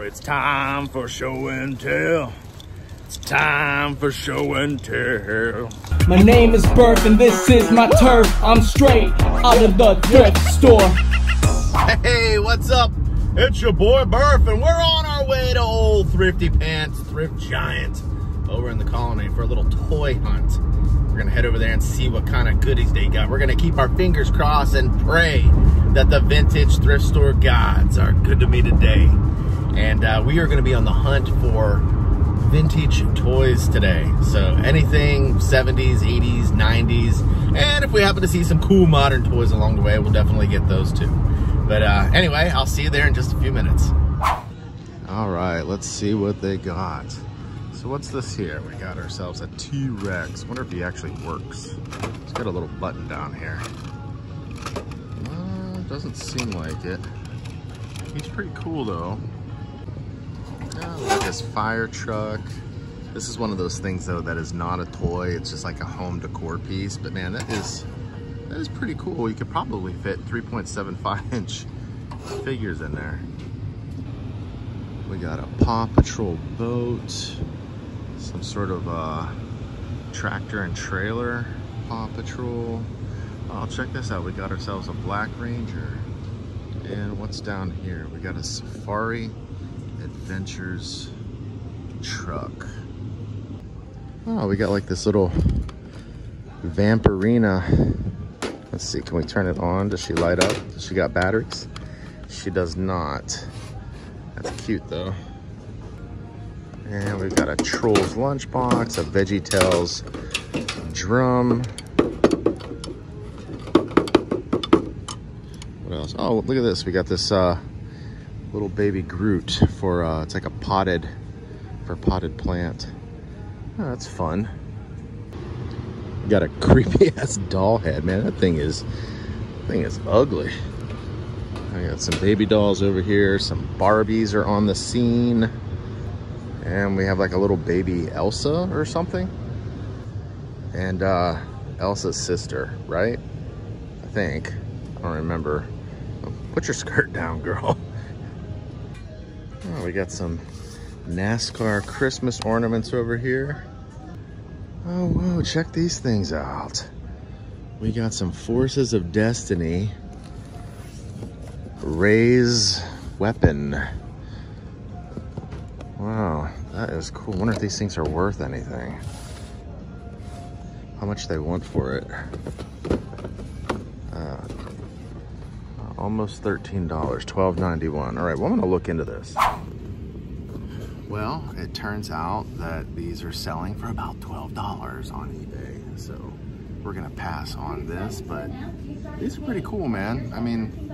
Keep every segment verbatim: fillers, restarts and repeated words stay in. It's time for show and tell. It's time for show and tell. My name is Burf and this is my turf. I'm straight out of the thrift store. Hey, what's up? It's your boy Burf and we're on our way to old Thrifty Pants Thrift Giant over in the colony for a little toy hunt. We're gonna head over there and see what kind of goodies they got. We're gonna keep our fingers crossed and pray that the vintage thrift store gods are good to me today. And uh, we are going to be on the hunt for vintage toys today. So anything seventies, eighties, nineties. And if we happen to see some cool modern toys along the way, we'll definitely get those too. But uh, anyway, I'll see you there in just a few minutes. All right, let's see what they got. So what's this here? We got ourselves a T-Rex. I wonder if he actually works. It's got a little button down here. Uh, doesn't seem like it. He's pretty cool though. Yeah, like this fire truck. This is one of those things though that is not a toy. It's just like a home decor piece. But man, that is that is pretty cool. You could probably fit three point seven five inch figures in there. We got a Paw Patrol boat, some sort of uh, tractor and trailer Paw Patrol. Oh, check this out. We got ourselves a Black Ranger. And what's down here? We got a Safari Adventures truck. Oh, we got like this little Vampirina. Let's see, can we turn it on? Does she light up? Does she got batteries? She does not. That's cute though. And we've got a Trolls lunchbox, a VeggieTales drum. What else? Oh, look at this. We got this uh, little baby Groot for uh, it's like a potted for potted plant. Oh, that's fun. We got a creepy ass doll head, man. That thing is that thing is ugly. I got some baby dolls over here. Some Barbies are on the scene, and we have like a little baby Elsa or something, and uh, Elsa's sister, right? I think. I don't remember. Put your skirt down, girl. Oh, we got some NASCAR Christmas ornaments over here. Oh, whoa, check these things out. We got some Forces of Destiny. Ray's weapon. Wow, that is cool. I wonder if these things are worth anything. How much they want for it. Uh, Almost thirteen dollars, twelve ninety-one. All right, well, I'm gonna look into this. Well, it turns out that these are selling for about twelve dollars on eBay. So we're gonna pass on this, but these are pretty cool, man. I mean,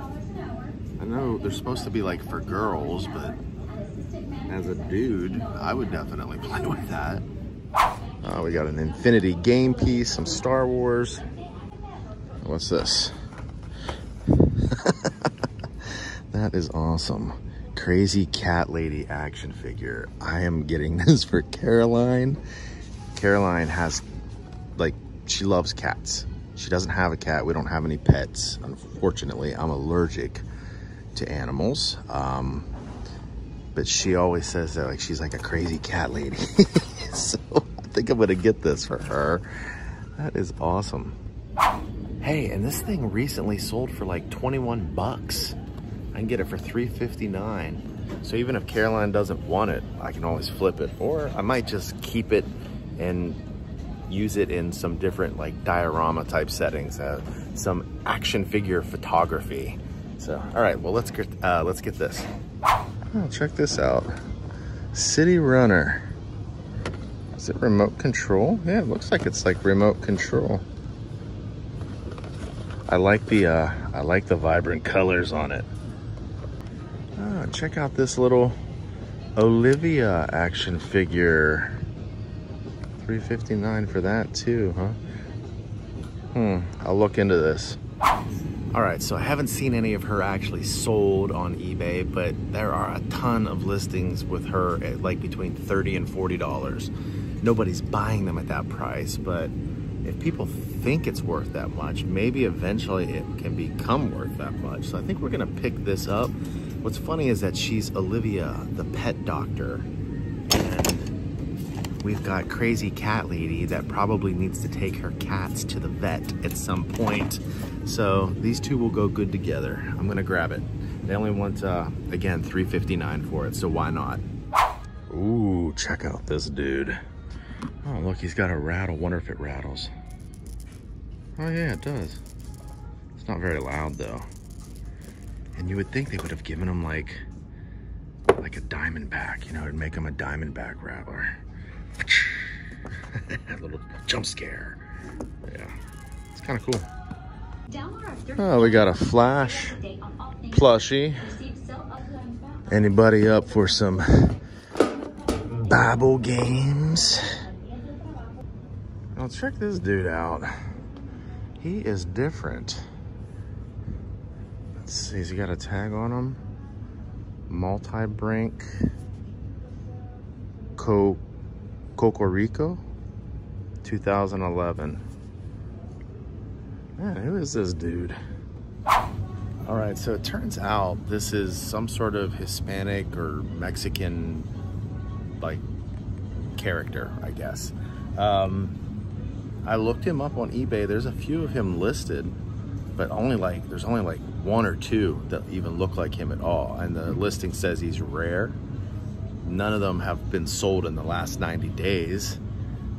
I know they're supposed to be like for girls, but as a dude, I would definitely play with that. Uh, we got an Infinity Game piece, some Star Wars. What's this? That is awesome. Crazy cat lady action figure. I am getting this for Caroline. Caroline has, like, she loves cats. She doesn't have a cat. We don't have any pets. Unfortunately, I'm allergic to animals. Um, but she always says that, like, she's like a crazy cat lady. So I think I'm gonna get this for her. That is awesome. Hey, and this thing recently sold for like twenty-one bucks. I can get it for three fifty-nine. So even if Caroline doesn't want it, I can always flip it. Or I might just keep it and use it in some different like diorama type settings, uh, some action figure photography. So, all right, well, let's get, uh, let's get this. Oh, check this out. City Runner. Is it remote control? Yeah, it looks like it's like remote control. I like the uh, I like the vibrant colors on it. Oh, check out this little Olivia action figure. three fifty-nine for that too, huh? Hmm. I'll look into this. All right, so I haven't seen any of her actually sold on eBay, but there are a ton of listings with her at like between thirty and forty dollars. Nobody's buying them at that price, but if people think it's worth that much, maybe eventually it can become worth that much. So I think we're gonna pick this up What's funny is that she's Olivia, the pet doctor, and we've got crazy cat lady that probably needs to take her cats to the vet at some point. So these two will go good together. I'm gonna grab it. They only want, uh, again, three fifty-nine for it, so why not? Ooh, check out this dude. Oh, look, he's got a rattle. Wonder if it rattles. Oh yeah, it does. It's not very loud though. And you would think they would have given him like, like a diamondback, you know, it'd make him a diamondback rattler. A little jump scare. Yeah, it's kind of cool. Oh, we got a Flash plushie. Anybody up for some Bible games? Now check this dude out. He is different. Let's see, he's got a tag on him. Multi-brink. Coco-co-rico. two thousand eleven. Man, who is this dude? All right, so it turns out this is some sort of Hispanic or Mexican, like, character, I guess. Um, I looked him up on eBay. There's a few of him listed, but only like, there's only like one or two that even look like him at all. And the listing says he's rare. None of them have been sold in the last ninety days,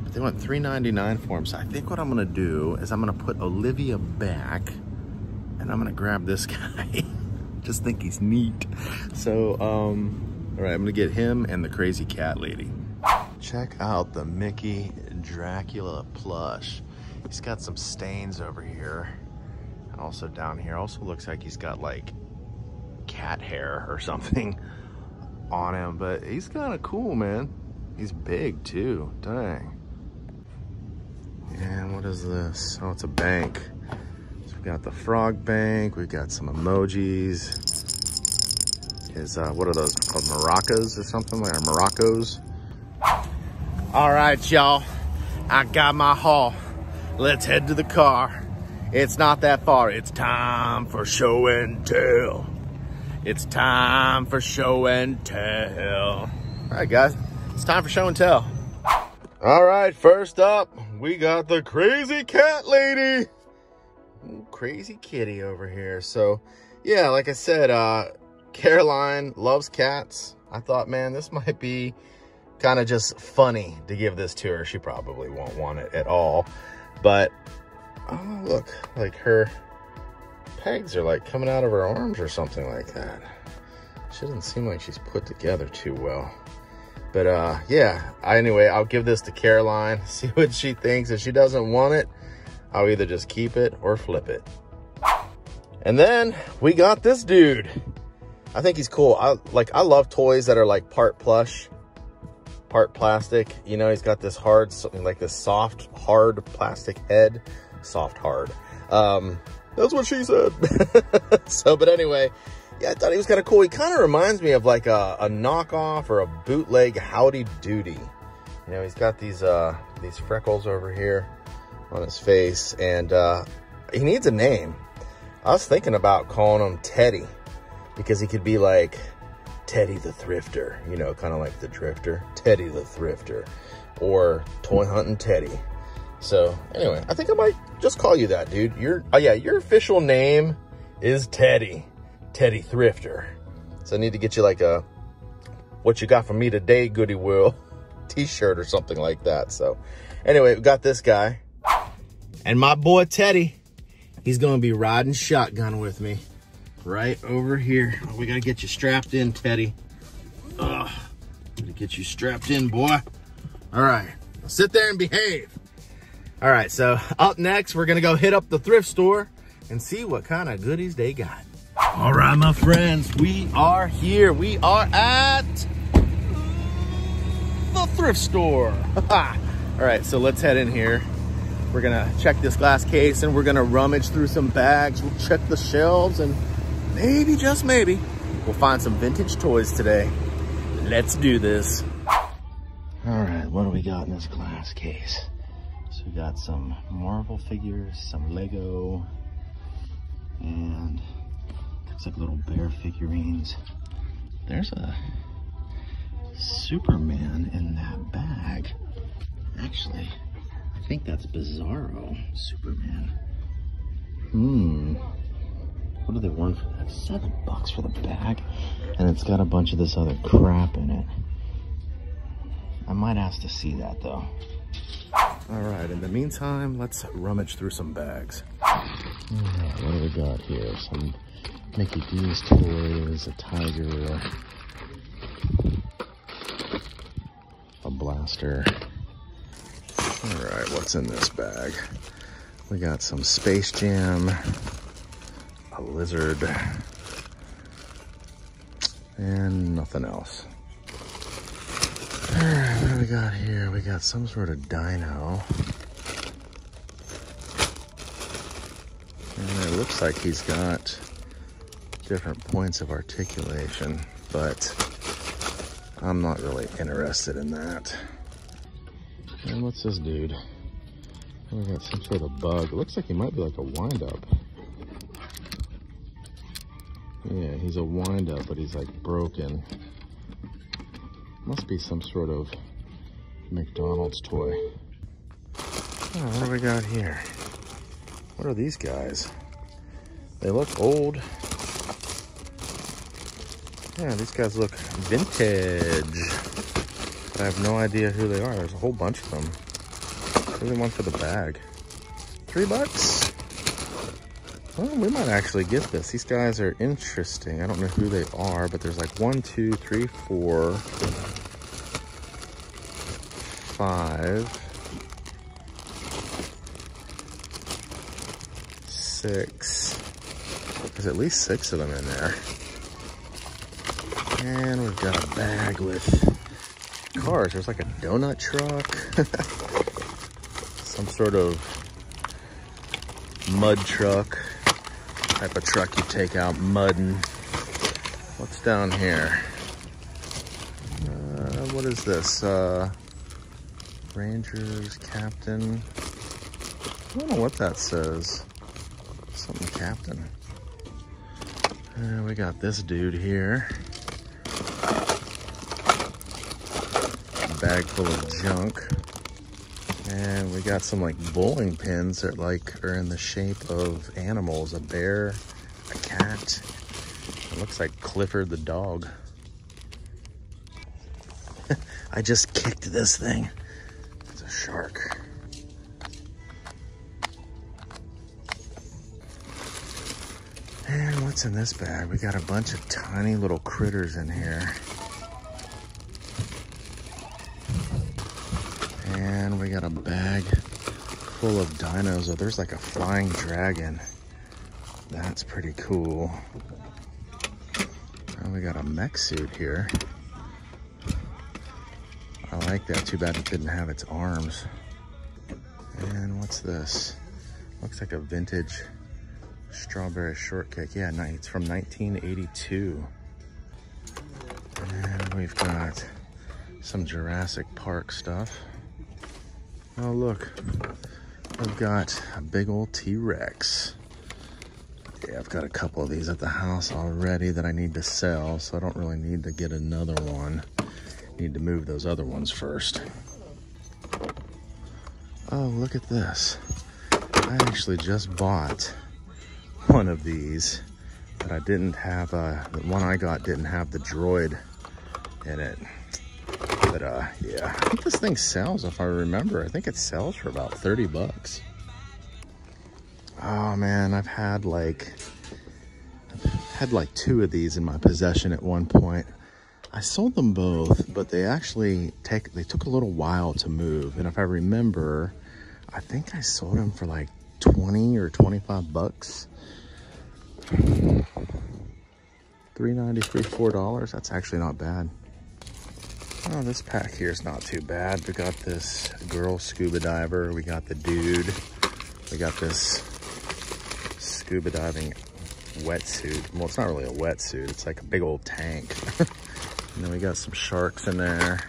but they went three ninety-nine for him. So I think what I'm gonna do is I'm gonna put Olivia back and I'm gonna grab this guy. Just think he's neat. So, um, all right, I'm gonna get him and the crazy cat lady. Check out the Mickey Dracula plush. He's got some stains over here. Also down here, also looks like he's got like cat hair or something on him, but he's kind of cool, man. He's big too, dang. And what is this? Oh, it's a bank. So we got the frog bank, we got some emojis. His, uh, what are those called? Maracas or something, like maracos. All right, y'all, I got my haul. Let's head to the car. It's not that far. It's time for show and tell. It's time for show and tell. All right, guys, it's time for show and tell. All right, first up, we got the crazy cat lady. Ooh, crazy kitty over here. So, yeah, like I said, uh, Caroline loves cats. I thought, man, this might be kind of just funny to give this to her. She probably won't want it at all, but... Oh, look, like her pegs are like coming out of her arms or something like that. She doesn't seem like she's put together too well. But uh, yeah, I, anyway, I'll give this to Caroline, see what she thinks. If she doesn't want it, I'll either just keep it or flip it. And then we got this dude. I think he's cool. I like, I love toys that are like part plush, part plastic. You know, he's got this hard, something like this soft, hard plastic head. Soft hard. Um, that's what she said. So, but anyway, yeah, I thought he was kind of cool. He kind of reminds me of like a, a knockoff or a bootleg Howdy Doody. You know, he's got these uh, these freckles over here on his face, and uh, he needs a name. I was thinking about calling him Teddy, because he could be like Teddy the Thrifter, you know, kind of like the Drifter, Teddy the Thrifter, or Toy Hunting Teddy. So anyway, I think I might just call you that, dude. Your, oh yeah, your official name is Teddy, Teddy Thrifter. So I need to get you like a, what you got for me today, Goody Will, t-shirt or something like that. So anyway, we got this guy. And my boy Teddy, he's gonna be riding shotgun with me right over here. Oh, we gotta get you strapped in, Teddy. Ugh, gotta get you strapped in, boy. All right, now sit there and behave. All right, so up next, we're gonna go hit up the thrift store and see what kind of goodies they got. All right, my friends, we are here. We are at the thrift store. All right, so let's head in here. We're gonna check this glass case and we're gonna rummage through some bags. We'll check the shelves and maybe, just maybe, we'll find some vintage toys today. Let's do this. All right, what do we got in this glass case? So we got some Marvel figures, some Lego, and looks like little bear figurines. There's a Superman in that bag. Actually, I think that's Bizarro Superman. Hmm. What do they want for that? Seven bucks for the bag, and it's got a bunch of this other crap in it. I might ask to see that though. Alright, in the meantime, let's rummage through some bags. Alright, what do we got here? Some Mickey D's toys, a tiger, a blaster. Alright, what's in this bag? We got some Space Jam, a lizard, and nothing else. Alright, what do we got here? We got some sort of dino. And it looks like he's got different points of articulation, but I'm not really interested in that. And what's this dude? We got some sort of bug. It looks like he might be like a wind-up. Yeah, he's a wind-up, but he's like broken. Must be some sort of McDonald's toy. Oh, what do we got here? What are these guys? They look old. Yeah, these guys look vintage. But I have no idea who they are. There's a whole bunch of them. There's one for the bag. Three bucks? Well, we might actually get this. These guys are interesting. I don't know who they are, but there's like one, two, three, four, five, six. There's at least six of them in there. And we've got a bag with cars. There's like a donut truck. Some sort of mud truck, type of truck you take out mudding. What's down here? Uh, what is this? Uh, Rangers, Captain. I don't know what that says. Something Captain. Uh, we got this dude here. A bag full of junk. And we got some like bowling pins that like are in the shape of animals, a bear, a cat. It looks like Clifford the dog. I just kicked this thing. It's a shark. And what's in this bag? We got a bunch of tiny little critters in here. And we got a bag full of dinos. Oh, there's like a flying dragon. That's pretty cool. And we got a mech suit here. I like that. Too bad it didn't have its arms. And what's this? Looks like a vintage strawberry shortcake. Yeah, no, it's from nineteen eighty-two. And we've got some Jurassic Park stuff. Oh look, I've got a big old T-Rex. Yeah, I've got a couple of these at the house already that I need to sell, so I don't really need to get another one. Need to move those other ones first. Oh, look at this. I actually just bought one of these that I didn't have, uh, the one I got didn't have the droid in it. But uh, yeah, I think this thing sells, if I remember. I think it sells for about thirty bucks. Oh man, I've had like, I've had like two of these in my possession at one point. I sold them both, but they actually take, they took a little while to move. And if I remember, I think I sold them for like twenty or twenty-five bucks. three ninety-three, four dollars, that's actually not bad. Oh, this pack here is not too bad. We got this girl scuba diver. We got the dude. We got this scuba diving wetsuit. Well, it's not really a wetsuit. It's like a big old tank. And then we got some sharks in there.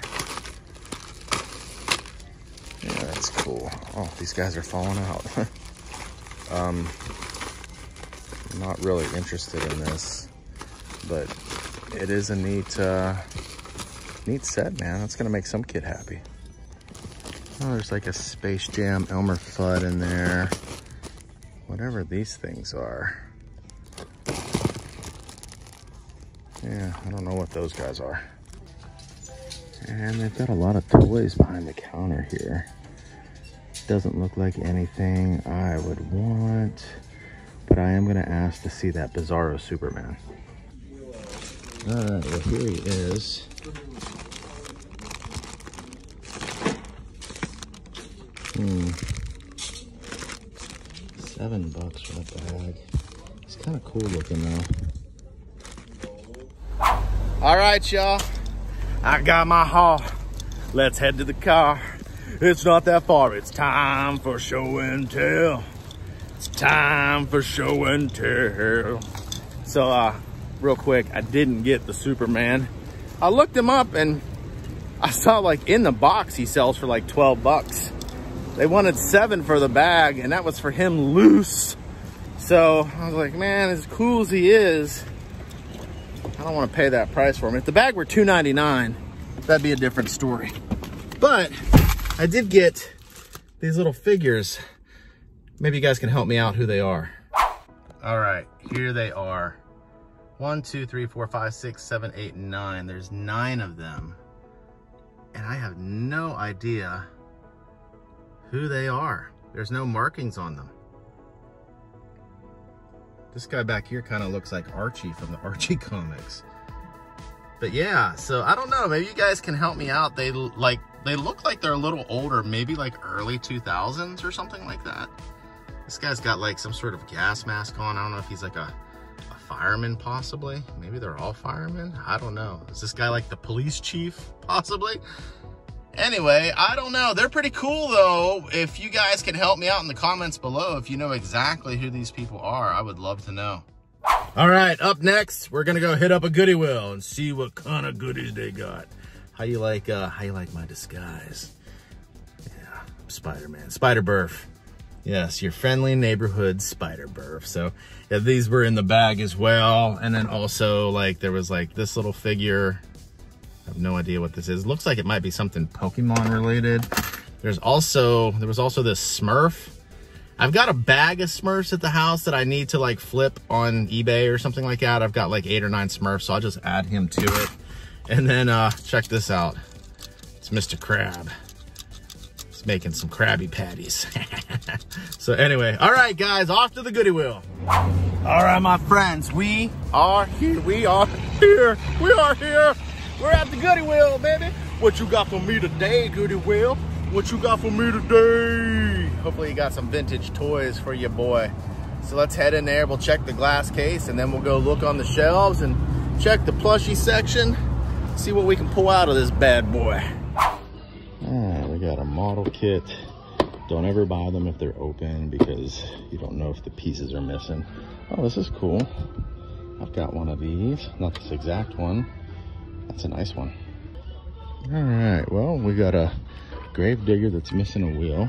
Yeah, that's cool. Oh, these guys are falling out. um, not really interested in this, but it is a neat, uh, neat set, man. That's gonna make some kid happy. Oh, there's like a Space Jam, Elmer Fudd in there. Whatever these things are. Yeah, I don't know what those guys are. And they've got a lot of toys behind the counter here. Doesn't look like anything I would want, but I am gonna ask to see that Bizarro Superman. All right, well, here he is. Hmm. Seven bucks for a bag. It's kind of cool looking though. All right, y'all. I got my haul. Let's head to the car. It's not that far. It's time for show and tell. It's time for show and tell. So, uh, real quick, I didn't get the Superman. I looked him up and I saw like in the box he sells for like twelve bucks. They wanted seven for the bag and that was for him loose. So I was like, man, as cool as he is, I don't want to pay that price for him. If the bag were two ninety-nine, that'd be a different story. But I did get these little figures. Maybe you guys can help me out who they are. All right, here they are. One, two, three, four, five, six, seven, eight, nine. There's nine of them. And I have no idea who they are. There's no markings on them. This guy back here kind of looks like Archie from the Archie comics. But yeah, so I don't know, maybe you guys can help me out. They like they look like they're a little older, maybe like early two thousands or something like that. This guy's got like some sort of gas mask on. I don't know if he's like a, a fireman possibly. Maybe they're all firemen, I don't know. Is this guy like the police chief possibly? Anyway, I don't know. They're pretty cool, though. If you guys can help me out in the comments below, if you know exactly who these people are, I would love to know. All right, up next, we're going to go hit up a goodie wheel and see what kind of goodies they got. How you like uh, how you like my disguise? Yeah, Spider-Man. Spider Burf. Yes, your friendly neighborhood Spider Burf. So yeah, these were in the bag as well. And then also, like, there was, like, this little figure. I have no idea what this is. Looks like it might be something Pokemon related. There's also, there was also this Smurf. I've got a bag of Smurfs at the house that I need to like flip on eBay or something like that. I've got like eight or nine Smurfs, so I'll just add him to it. And then uh, check this out. It's Mister Crab. He's making some Krabby Patties. So anyway, all right guys, off to the goodie wheel. All right, my friends, we are here, we are here, we are here. We're at the goodie wheel, baby. What you got for me today, goodie wheel? What you got for me today? Hopefully you got some vintage toys for your boy. So let's head in there. We'll check the glass case, and then we'll go look on the shelves and check the plushie section. See what we can pull out of this bad boy. All right, we got a model kit. Don't ever buy them if they're open because you don't know if the pieces are missing. Oh, this is cool. I've got one of these, not this exact one. That's a nice one. All right, well, we got a Grave Digger that's missing a wheel.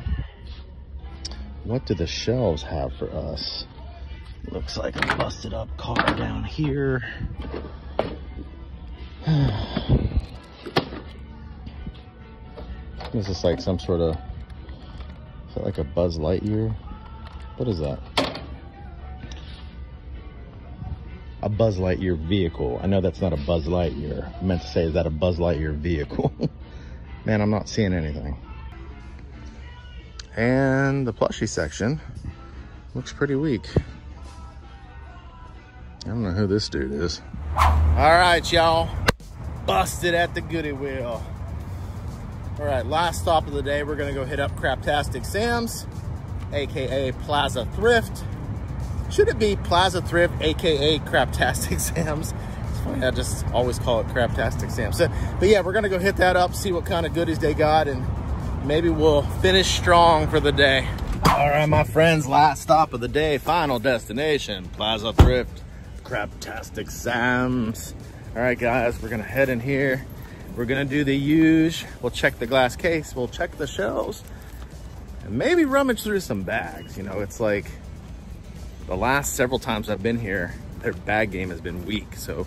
What do the shelves have for us? Looks like a busted up car down here. This is like some sort of, is that like a Buzz Lightyear? What is that? A Buzz Lightyear vehicle. I know that's not a Buzz Lightyear. I meant to say, is that a Buzz Lightyear vehicle? Man, I'm not seeing anything. And the plushie section looks pretty weak. I don't know who this dude is. All right, y'all. Busted at the goodie wheel. All right, last stop of the day, we're gonna go hit up Craptastic Sam's, A K A Plaza Thrift. Should it be Plaza Thrift, A K A Craptastic Sam's? It's funny, I just always call it Craptastic Sam's. So, but yeah, we're gonna go hit that up, see what kind of goodies they got, and maybe we'll finish strong for the day. All right, my friends, last stop of the day, final destination, Plaza Thrift, Craptastic Sam's. All right, guys, we're gonna head in here. We're gonna do the huge. We'll check the glass case, we'll check the shelves, and maybe rummage through some bags. You know, it's like, the last several times I've been here, their bag game has been weak. So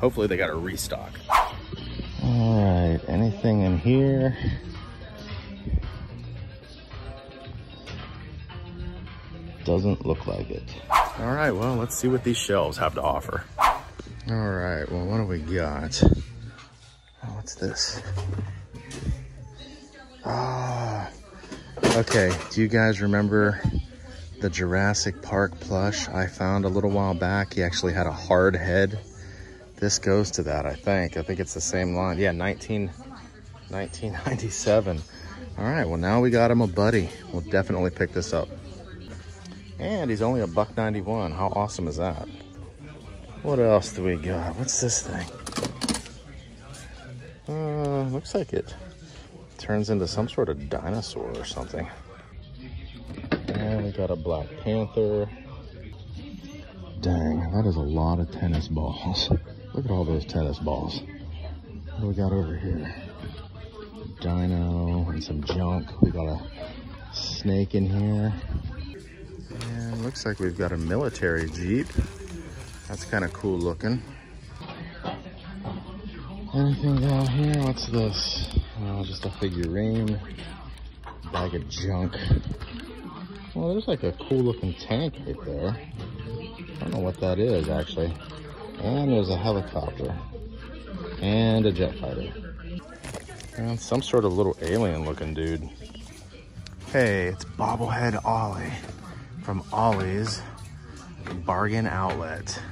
Hopefully they got a restock. All right, anything in here? Doesn't look like it. All right, well, let's see what these shelves have to offer. All right, well, what do we got? Oh, what's this? Ah, okay, do you guys remember the Jurassic Park plush I found a little while back? He actually had a hard head. This goes to that, I think. I think it's the same line. Yeah, nineteen ninety-seven. All right, well, now we got him a buddy. We'll definitely pick this up. And he's only a buck ninety-one. How awesome is that? What else do we got? What's this thing? Uh, looks like it turns into some sort of dinosaur or something. And we got a Black Panther. Dang, that is a lot of tennis balls. Look at all those tennis balls. What do we got over here? A dino and some junk. We got a snake in here. And looks like we've got a military Jeep. That's kind of cool looking. Anything down here? What's this? Oh, just a figurine. Bag of junk. Well, there's like a cool looking tank right there. I don't know what that is actually. And there's a helicopter. And a jet fighter. And some sort of little alien looking dude. Hey, it's Bobblehead Ollie from Ollie's Bargain Outlet.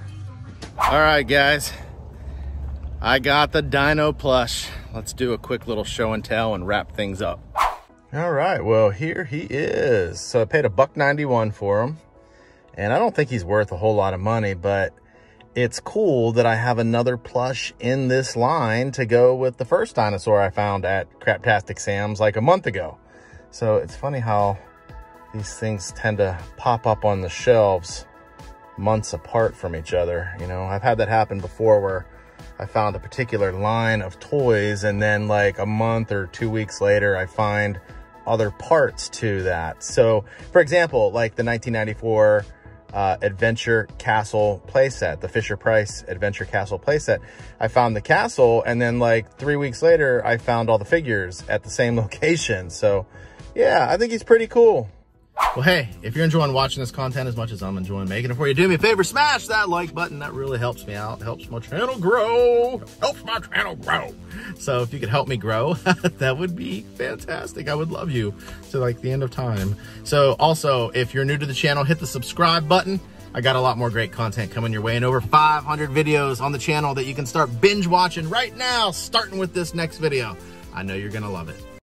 All right, guys, I got the dino plush. Let's do a quick little show and tell and wrap things up. All right, well, here he is. So I paid a buck ninety-one for him, and I don't think he's worth a whole lot of money, but it's cool that I have another plush in this line to go with the first dinosaur I found at Craptastic Sam's like a month ago. So it's funny how these things tend to pop up on the shelves months apart from each other. You know, I've had that happen before where I found a particular line of toys and then like a month or two weeks later, I find other parts to that. So for example, like the nineteen ninety-four uh, Adventure Castle playset, the Fisher-Price Adventure Castle playset. I found the castle and then like three weeks later, I found all the figures at the same location. So yeah, I think he's pretty cool. Well, hey, if you're enjoying watching this content as much as I'm enjoying making it for you, do me a favor, smash that like button. That really helps me out. Helps my channel grow. Helps my channel grow. So if you could help me grow, that would be fantastic. I would love you to like the end of time. So also, if you're new to the channel, hit the subscribe button. I got a lot more great content coming your way and over five hundred videos on the channel that you can start binge watching right now, starting with this next video. I know you're going to love it.